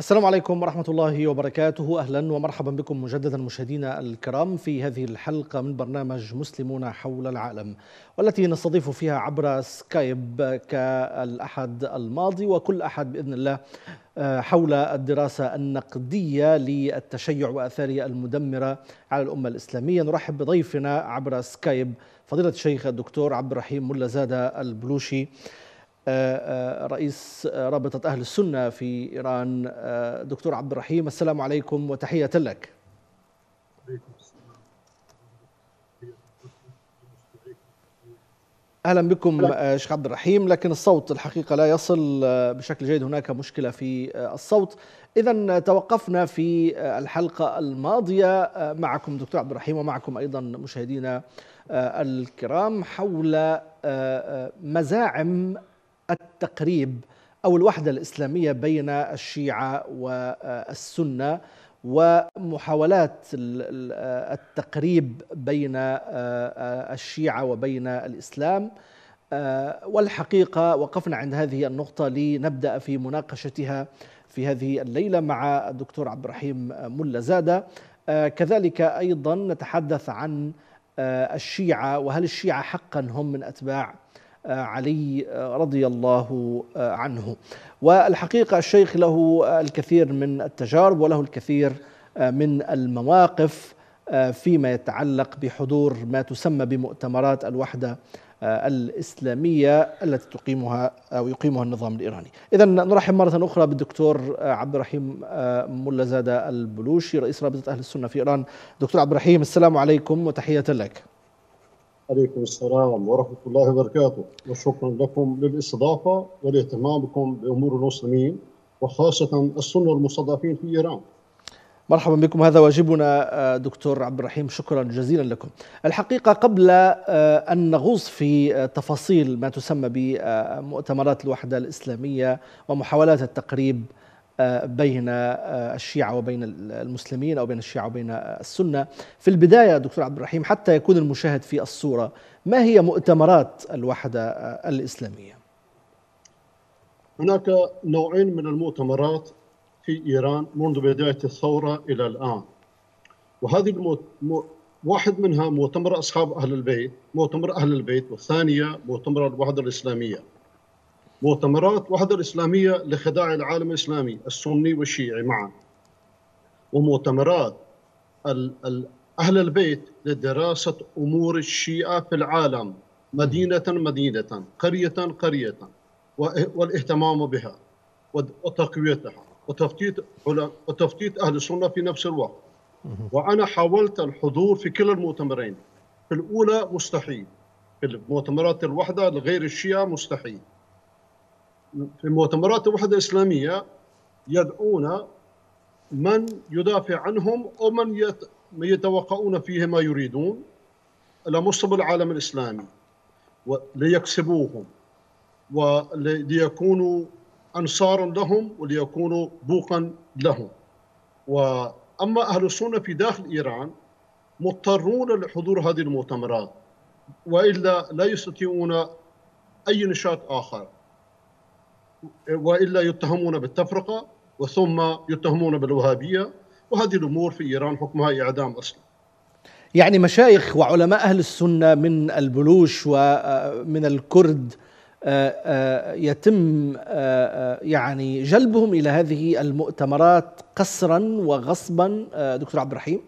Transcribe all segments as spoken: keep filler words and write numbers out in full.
السلام عليكم ورحمة الله وبركاته، أهلا ومرحبا بكم مجددا مشاهدينا الكرام في هذه الحلقة من برنامج مسلمون حول العالم، والتي نستضيف فيها عبر سكايب كالأحد الماضي وكل أحد بإذن الله حول الدراسة النقدية للتشيع وآثاره المدمرة على الأمة الإسلامية. نرحب بضيفنا عبر سكايب فضيلة الشيخ الدكتور عبد الرحيم ملا زاده البلوشي، رئيس رابطة أهل السنة في إيران. دكتور عبد الرحيم، السلام عليكم وتحية لك. أهلا بكم شيخ عبد الرحيم، لكن الصوت الحقيقة لا يصل بشكل جيد، هناك مشكلة في الصوت. إذا توقفنا في الحلقة الماضية معكم دكتور عبد الرحيم ومعكم أيضا مشاهدينا الكرام حول مزاعم التقريب أو الوحدة الإسلامية بين الشيعة والسنة ومحاولات التقريب بين الشيعة وبين الإسلام، والحقيقة وقفنا عند هذه النقطة لنبدأ في مناقشتها في هذه الليلة مع الدكتور عبد الرحيم ملا زاده. كذلك أيضا نتحدث عن الشيعة، وهل الشيعة حقا هم من أتباع علي رضي الله عنه؟ والحقيقة الشيخ له الكثير من التجارب وله الكثير من المواقف فيما يتعلق بحضور ما تسمى بمؤتمرات الوحدة الإسلامية التي تقيمها أو يقيمها النظام الإيراني. إذا نرحب مرة أخرى بالدكتور عبد الرحيم ملا زاده البلوشي، رئيس رابطة أهل السنة في إيران. دكتور عبد الرحيم، السلام عليكم وتحية لك. عليكم السلام ورحمة الله وبركاته، وشكرا لكم للاستضافة ولاهتمامكم بأمور المسلمين وخاصة السنة المستضعفين في إيران. مرحبا بكم، هذا واجبنا دكتور عبد الرحيم، شكرا جزيلا لكم. الحقيقة قبل أن نغوص في تفاصيل ما تسمى بمؤتمرات الوحدة الإسلامية ومحاولات التقريب بين الشيعة وبين المسلمين أو بين الشيعة وبين السنة، في البداية دكتور عبد الرحيم حتى يكون المشاهد في الصورة، ما هي مؤتمرات الوحدة الإسلامية؟ هناك نوعين من المؤتمرات في إيران منذ بداية الثورة إلى الآن، وهذه المؤت... م... واحد منها مؤتمر أصحاب أهل البيت، مؤتمر أهل البيت، والثانية مؤتمر الوحدة الإسلامية. مؤتمرات الوحدة الإسلامية لخداع العالم الإسلامي السني والشيعي معا، ومؤتمرات ال ال أهل البيت لدراسة أمور الشيعة في العالم مدينة مدينة، قرية قرية، والاهتمام بها وتقويتها وتفتيت وتفتيت أهل السنة في نفس الوقت. وأنا حاولت الحضور في كلا المؤتمرين، في الأولى مستحيل، في مؤتمرات الوحدة لغير الشيعة مستحيل. في مؤتمرات الوحدة الإسلامية يدعون من يدافع عنهم أو من يتوقعون فيه ما يريدون إلى مصب العالم الإسلامي ليكسبوهم وليكونوا أنصارا لهم وليكونوا بوقا لهم. وأما أهل السنة في داخل إيران مضطرون لحضور هذه المؤتمرات، وإلا لا يستطيعون أي نشاط آخر، وإلا يتهمون بالتفرقة وثم يتهمون بالوهابية، وهذه الأمور في إيران حكمها إعدام أصلا. يعني مشايخ وعلماء أهل السنة من البلوش ومن الكرد يتم يعني جلبهم إلى هذه المؤتمرات قسرا وغصبا دكتور عبد الرحيم؟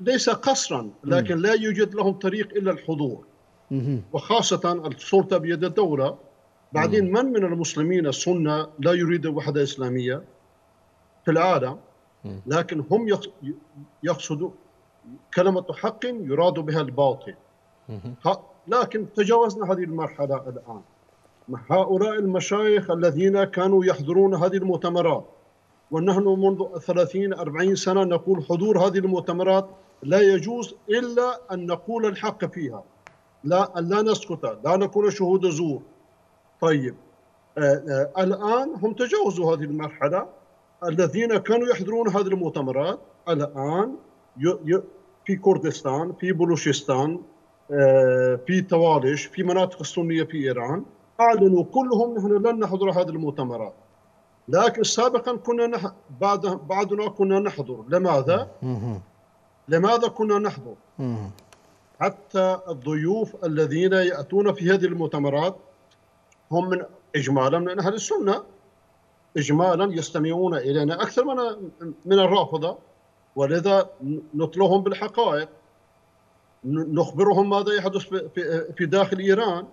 ليس قسرا، لكن م. لا يوجد لهم طريق إلا الحضور، م. وخاصة السلطة بيد الدولة. بعدين من من المسلمين السنة لا يريد وحدة إسلامية في العالم، لكن هم يقصدوا كلمة حق يراد بها الباطل. لكن تجاوزنا هذه المرحلة الآن. هؤلاء المشايخ الذين كانوا يحضرون هذه المؤتمرات، ونحن منذ ثلاثين أربعين سنة نقول حضور هذه المؤتمرات لا يجوز إلا أن نقول الحق فيها، لا أن لا نسكت، لا نكون شهود زور. طيب آآ آآ الآن هم تجاوزوا هذه المرحلة. الذين كانوا يحضرون هذه المؤتمرات الآن ي... ي... في كردستان، في بلوشستان، في طوالش، في مناطق السنية في إيران، أعلنوا كلهم نحن لن نحضر هذه المؤتمرات. لكن سابقا كنا نح... بعد... بعدنا كنا نحضر. لماذا؟ لماذا كنا نحضر؟ حتى الضيوف الذين يأتون في هذه المؤتمرات هم من إجمالا من أهل السنة، إجمالا يستمعون إلينا أكثر من من الرافضة، ولذا نطلهم بالحقائق، نخبرهم ماذا يحدث في في داخل إيران.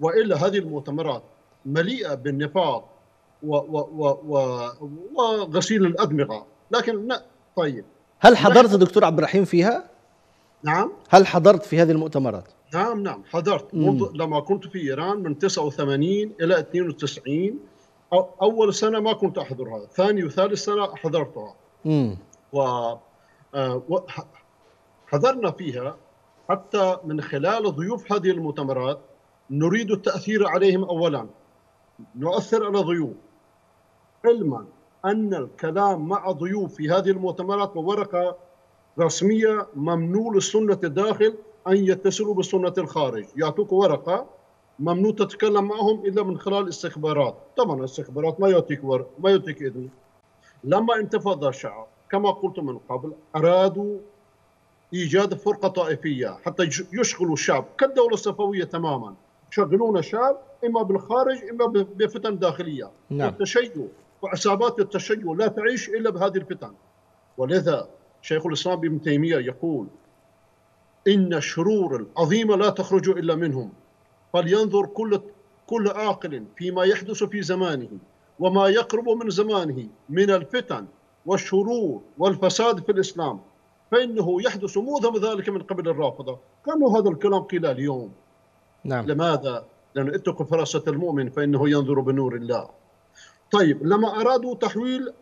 وإلا هذه المؤتمرات مليئة بالنفاق وغسيل الأدمغة. لكن لا. طيب، هل حضرت دكتور عبد الرحيم فيها؟ نعم. هل حضرت في هذه المؤتمرات؟ نعم نعم حضرت. منذ لما كنت في إيران من تسعة وثمانين إلى اثنين وتسعين، أو أول سنة ما كنت أحضرها، ثاني وثالث سنة حضرتها. امم وحضرنا فيها حتى من خلال ضيوف هذه المؤتمرات نريد التأثير عليهم. أولا نؤثر على ضيوف، علما أن الكلام مع ضيوف في هذه المؤتمرات وورقة رسمية ممنوع للسنة داخل أن يتصلوا بالسنة الخارج، يعطوك ورقة ممنوع تتكلم معهم إلا من خلال الاستخبارات. طبعا الاستخبارات ما يعطيك ورق، ما يعطيك إذن. لما انتفض الشعب كما قلت من قبل أرادوا إيجاد فرقة طائفية حتى يشغلوا الشعب كالدولة الصفوية تماما، يشغلون الشعب إما بالخارج إما بفتن داخلية. نعم. التشيع وعصابات التشيع لا تعيش إلا بهذه الفتن. ولذا شيخ الإسلام ابن تيمية يقول إن الشرور العظيمة لا تخرج إلا منهم، فلينظر كل كل عاقل فيما يحدث في زمانه وما يقرب من زمانه من الفتن والشرور والفساد في الإسلام، فإنه يحدث معظم ذلك من قبل الرافضة. كانوا هذا الكلام قيل اليوم. نعم. لماذا؟ لأن اتقوا فراسة المؤمن فإنه ينظر بنور الله. طيب، لما أرادوا تحويل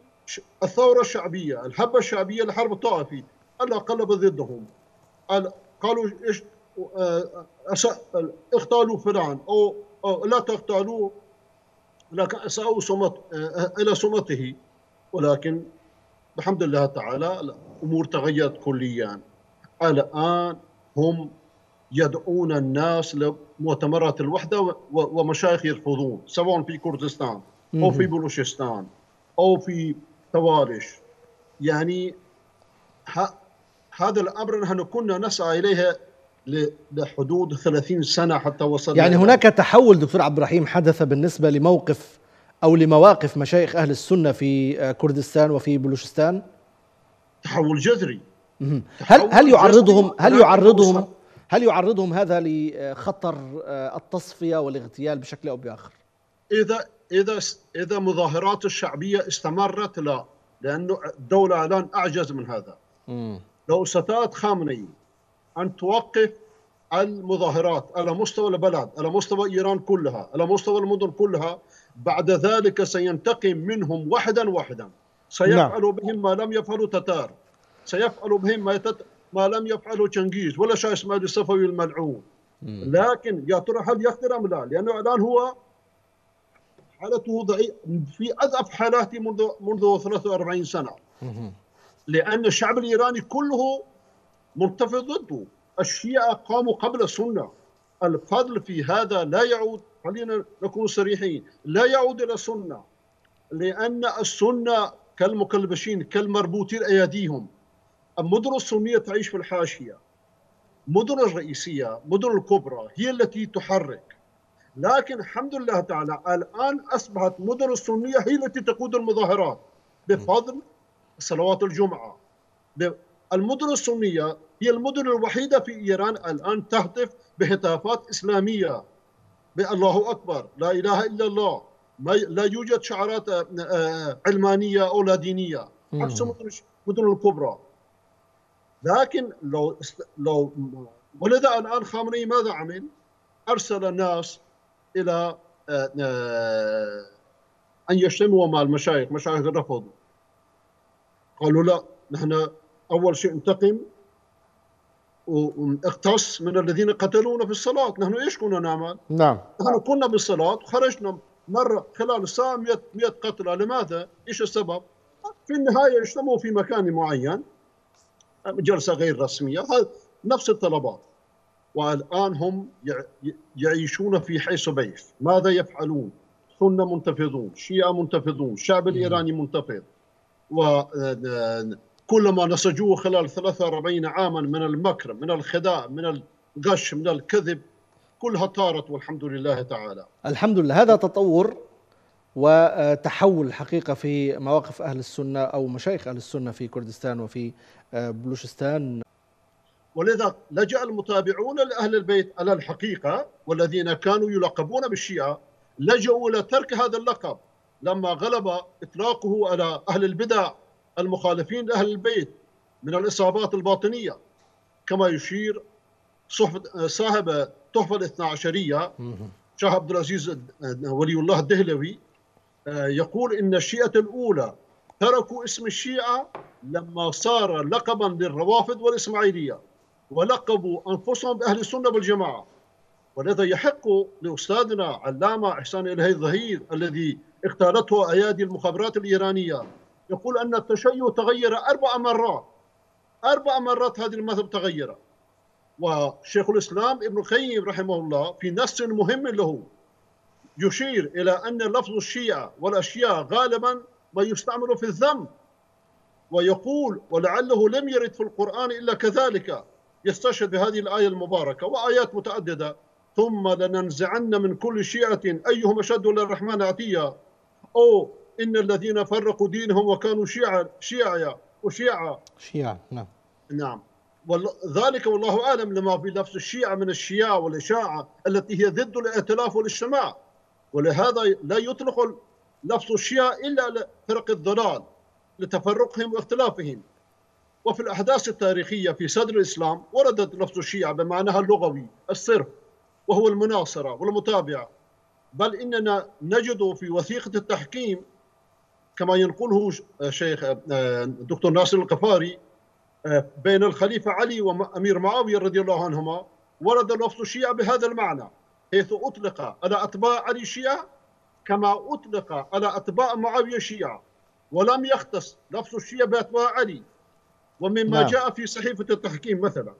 الثورة الشعبية، الحبة الشعبية، لحرب الطائفي، ألا قلب ضدهم، قالوا اختالوا فلان أو لا تختالوا، لكن أساءوا سمت إلى سمته. ولكن بحمد الله تعالى الأمور تغيرت كليا. الآن هم يدعون الناس لمؤتمرات الوحدة ومشايخ يرفضون، سواء في كردستان أو في بلوشستان أو في توارش. يعني هذا الأمر نحن كنا نسعى إليها لحدود ثلاثين سنة حتى وصلنا. يعني هناك تحول دكتور عبد الرحيم حدث بالنسبة لموقف أو لمواقف مشايخ أهل السنة في كردستان وفي بلوشستان؟ تحول جذري. تحول هل هل يعرضهم هل يعرضهم هل يعرضهم هذا لخطر التصفية والاغتيال بشكل أو بآخر؟ إذا إذا إذا مظاهرات الشعبية استمرت لا، لأنه الدولة الآن أعجز من هذا. مم. لو استطاعت خامنئي أن توقف المظاهرات على مستوى البلد، على مستوى إيران كلها، على مستوى المدن كلها، بعد ذلك سينتقم منهم واحدا واحدا. سيفعل نعم. بهم ما لم يفعلوا تتار، سيفعل بهم ما, تت... ما لم يفعله تشنجيز ولا شاه إسماعيل الصفوي الملعون. مم. لكن يا ترى هل يقدر أم لا؟ لأنه الآن هو حالته ضعيفة في أضعف حالاته منذ منذ ثلاث وأربعين سنة. لأن الشعب الإيراني كله منتفض ضده. الشيعة قاموا قبل السنة. الفضل في هذا لا يعود، خلينا نكون صريحين، لا يعود إلى السنة، لأن السنة كالمكلبشين كالمربوطين أيديهم. المدن السنية تعيش في الحاشية. مدن الرئيسية، مدن الكبرى هي التي تحرك. لكن الحمد لله تعالى الآن أصبحت مدن السنية هي التي تقود المظاهرات بفضل صلوات الجمعة. المدن السنية هي المدن الوحيدة في إيران الآن تهتف بهتافات إسلامية، بالله أكبر، لا إله إلا الله، لا يوجد شعارات علمانية أو لا دينية، عكس المدن الكبرى. لكن لو لو ولذا الآن خامنئي ماذا عمل؟ أرسل الناس إلى أن يجتمعوا مع المشايخ، مشايخ رفضوا. قالوا لا، نحن أول شيء انتقم واقتص من الذين قتلونا في الصلاة. نحن إيش كنا نعمل؟ نعم. نحن كنا بالصلاة وخرجنا مرة خلال ساعة مئة قتلى. لماذا؟ إيش السبب؟ في النهاية اجتمعوا في مكان معين، جلسة غير رسمية، نفس الطلبات. والآن هم يعيشون في حيث بيت. ماذا يفعلون؟ سنة منتفضون، شيعة منتفضون، الشعب الإيراني منتفض، وكل ما نسجوه خلال ثلاثة وأربعين عاما من المكر، من الخداع، من الغش، من الكذب، كلها طارت والحمد لله تعالى. الحمد لله. هذا تطور وتحول حقيقة في مواقف أهل السنة أو مشايخ أهل السنة في كردستان وفي بلوشستان، ولذا لجأ المتابعون لأهل البيت على الحقيقة والذين كانوا يلقبون بالشيعة لجأوا إلى ترك هذا اللقب لما غلب إطلاقه على أهل البدع المخالفين لأهل البيت من الإصابات الباطنية، كما يشير صاحب التحفة الاثنا عشرية شيخ عبد العزيز ولي الله الدهلوي، يقول إن الشيعة الأولى تركوا اسم الشيعة لما صار لقبا للروافض والإسماعيلية ولقبوا أنفسهم بأهل السنة والجماعة. ولذا يحق لأستاذنا علامة احسان الهي الظهير الذي اختارته أيادي المخابرات الإيرانية يقول أن التشيع تغير أربع مرات، أربع مرات هذه المذهب تغير. وشيخ الإسلام ابن القيم رحمه الله في نص مهم له يشير إلى أن لفظ الشيعة والأشياء غالبا ما يستعمل في الذم، ويقول ولعله لم يرد في القرآن إلا كذلك، يستشهد بهذه الآية المباركة وآيات متعددة، ثم لننزعن من كل شيعة أيهم أشد للرحمن عتيا، أو إن الذين فرقوا دينهم وكانوا شيعة شيعة وشيعة شيعة. نعم نعم ذلك والله أعلم لما في لفظ الشيعة من الشيعة والإشاعة التي هي ضد الائتلاف والاجتماع، ولهذا لا يطلق لفظ الشيعة إلا فرق الضلال لتفرقهم واختلافهم. وفي الأحداث التاريخية في صدر الإسلام وردت لفظ الشيعة بمعناها اللغوي الصرف، وهو المناصرة والمتابعة، بل إننا نجد في وثيقة التحكيم كما ينقله شيخ الدكتور ناصر القفاري بين الخليفة علي وأمير معاوية رضي الله عنهما، ورد لفظ الشيعة بهذا المعنى، حيث أطلق على أتباع علي شيعة كما أطلق على أتباع معاوية شيعة، ولم يختص لفظ الشيعة بأتباع علي. ومما نعم. جاء في صحيفة التحكيم مثلا،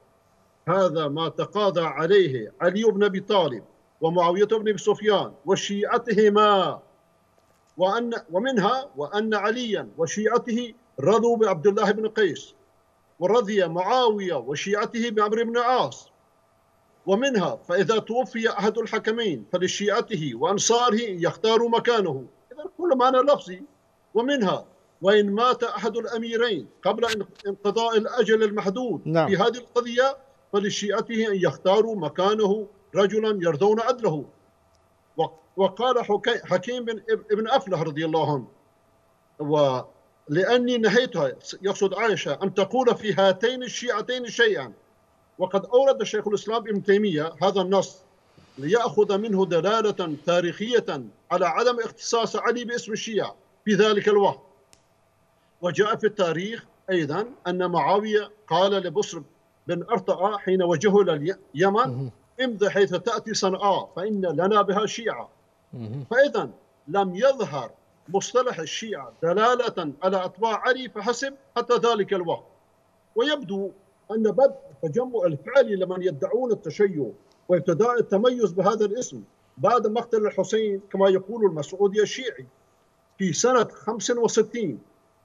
هذا ما تقاضى عليه علي بن أبي طالب ومعاوية بن أبي سفيان وشيعتهما، وأن ومنها وأن عليا وشيعته رضوا بعبد الله بن قيس، ورضي معاوية وشيعته بعمرو بن العاص. ومنها فإذا توفي أحد الحكمين فلشيعته وأنصاره يختار مكانه، إذا كل معنى لفظي. ومنها وإن مات أحد الأميرين قبل انقضاء الأجل المحدود نعم. في هذه القضية فلشيعته أن يختاروا مكانه رجلا يرضون عدله. وقال حكيم بن ابن أفلح رضي الله عنه، ولأني نهيتها، يقصد عائشة، أن تقول في هاتين الشيعتين شيئا. وقد أورد شيخ الإسلام ابن تيمية هذا النص ليأخذ منه دلالة تاريخية على عدم اختصاص علي باسم الشيعة في ذلك الوقت. وجاء في التاريخ أيضا أن معاوية قال لبصر بن أرطأة حين وجهه إلى اليمن امض حيث تأتي صنعاء فإن لنا بها شيعة. فإذا لم يظهر مصطلح الشيعة دلالة على أتباع علي فحسب حتى ذلك الوقت. ويبدو أن بدء التجمع الفعلي لمن يدعون التشيع وابتداء التميز بهذا الاسم بعد مقتل الحسين كما يقول المسعودي الشيعي في سنة خمسة وستين،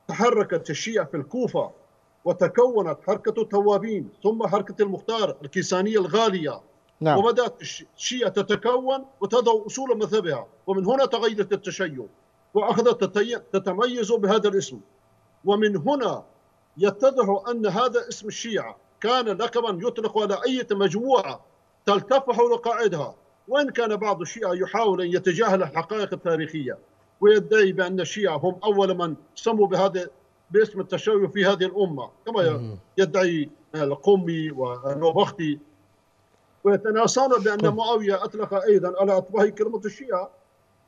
تحركت الشيعة في الكوفة وتكونت حركة التوابين ثم حركة المختار الكيسانية الغالية نعم. وبدأت الشيعة تتكون وتضع أصول مذهبها، ومن هنا تغيرت التشيع وأخذت تتميز بهذا الاسم. ومن هنا يتضح أن هذا اسم الشيعة كان لقبا يطلق على أي مجموعة تلتف حول قاعدها، وإن كان بعض الشيعة يحاول أن يتجاهل الحقائق التاريخية ويدعي بأن الشيعة هم أول من سموا بهذا باسم التشيع في هذه الأمة، كما يدعي القمي والنوبختي، ويتناسون بأن معاوية أطلق أيضا على أطباعه كلمة الشيعة.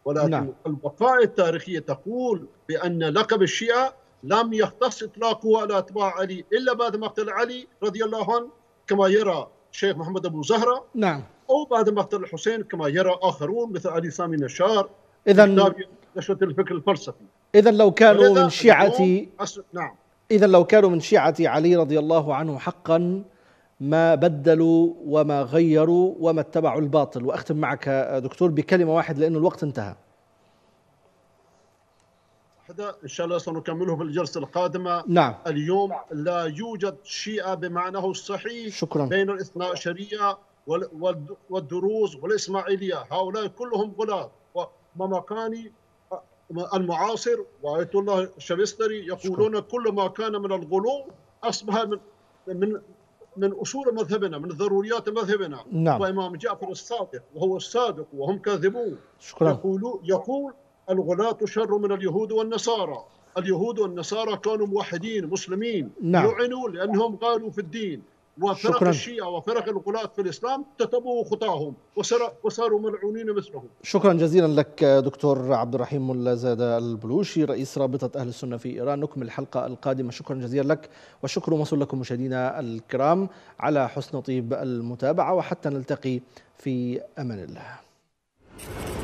ولكن نعم. الوقائع التاريخية تقول بأن لقب الشيعة لم يختص إطلاقه على أتباع علي إلا بعد مقتل علي رضي الله عنه كما يرى الشيخ محمد أبو زهرة نعم. أو بعد مقتل الحسين كما يرى آخرون مثل علي سامي نشار إذن نشرة الفكر الفلسفي. إذا لو كانوا من شيعة نعم. إذا لو كانوا من شيعة علي رضي الله عنه حقا ما بدلوا وما غيروا وما اتبعوا الباطل. وأختم معك دكتور بكلمة واحد لأنه الوقت انتهى. هذا إن شاء الله سنكمله في الجلسة القادمة. نعم. اليوم لا يوجد شيئا بمعناه الصحيح شكرا. بين الاثنا عشرية والدروز والإسماعيلية، هؤلاء كلهم غلاة. وممكاني المعاصر وآية الله الشبستري يقولون شكرا. كل ما كان من الغلو أصبح من من من أصول مذهبنا، من ضروريات مذهبنا. نعم. وإمام جعفر الصادق وهو الصادق وهم كاذبون. شكرا. يقول يقول الغلاة شر من اليهود والنصارى. اليهود والنصارى كانوا موحدين مسلمين. نعم. لعنوا لأنهم غالوا في الدين، وفرق شكرا. الشيعة وفرق الغلاة في الإسلام تتبعوا خطاهم وصاروا ملعونين مثلهم. شكرا جزيلا لك دكتور عبد الرحيم ملا زاده البلوشي رئيس رابطة أهل السنة في إيران. نكمل الحلقة القادمة. شكرا جزيلا لك، والشكر موصول لكم مشاهدينا الكرام على حسن طيب المتابعة، وحتى نلتقي في أمان الله.